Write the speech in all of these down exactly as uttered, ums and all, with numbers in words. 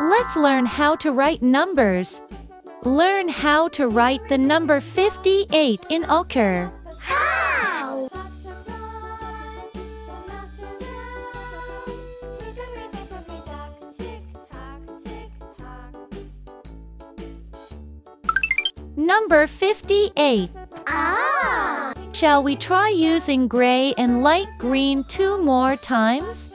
Let's learn how to write numbers. Learn how to write the number fifty-eight in ochre. How? Number fifty-eight. Ah! Shall we try using gray and light green two more times?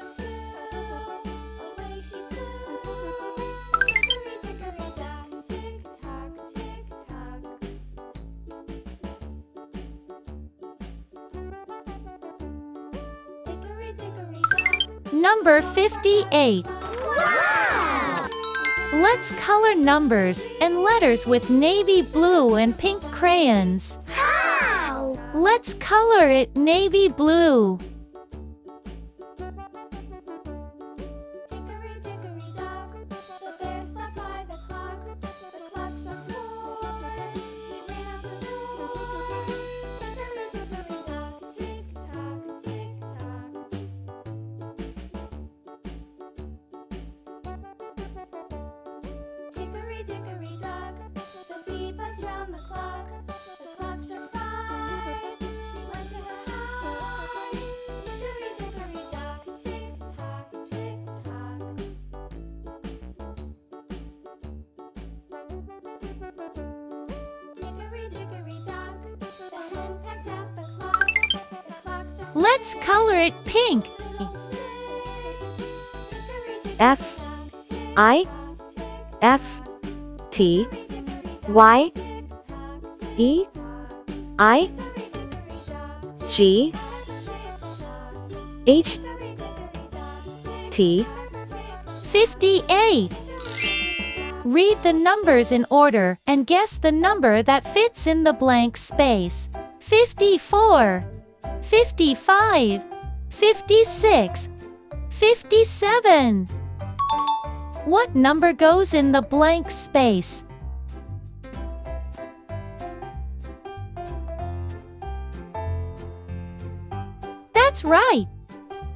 Number fifty-eight. Wow! Let's color numbers and letters with navy blue and pink crayons. How? Let's color it navy blue. Let's color it pink. F I F T Y E I G H T fifty-eight. Read the numbers in order and guess the number that fits in the blank space. fifty-four. fifty-five, fifty-six, fifty-seven. What number goes in the blank space? That's right.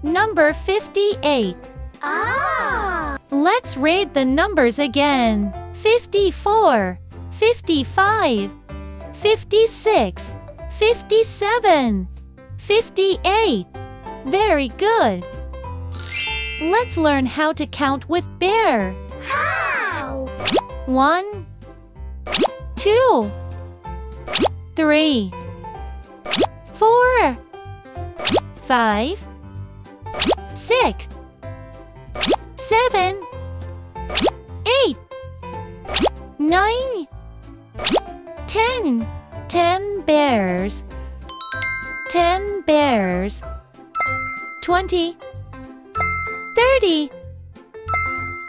Number fifty-eight. Ah! Let's read the numbers again. fifty-four, fifty-five, fifty-six, fifty-seven. fifty-eight. Very good. Let's learn how to count with bear. How? One, two, three, four, five, six, seven, eight, nine, ten. Ten bears. ten bears. twenty, thirty,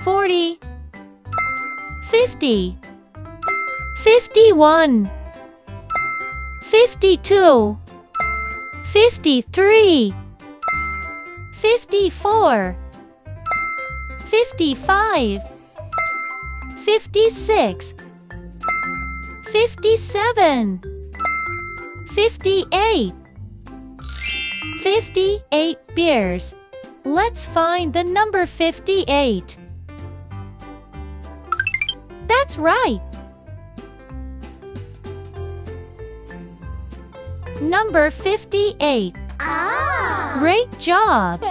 forty, fifty, fifty-one, fifty-two, fifty-three, fifty-four, fifty-five, fifty-six, fifty-seven, fifty-eight. fifty-eight bears. Let's find the number fifty-eight. That's right. Number fifty-eight. Ah! Great job.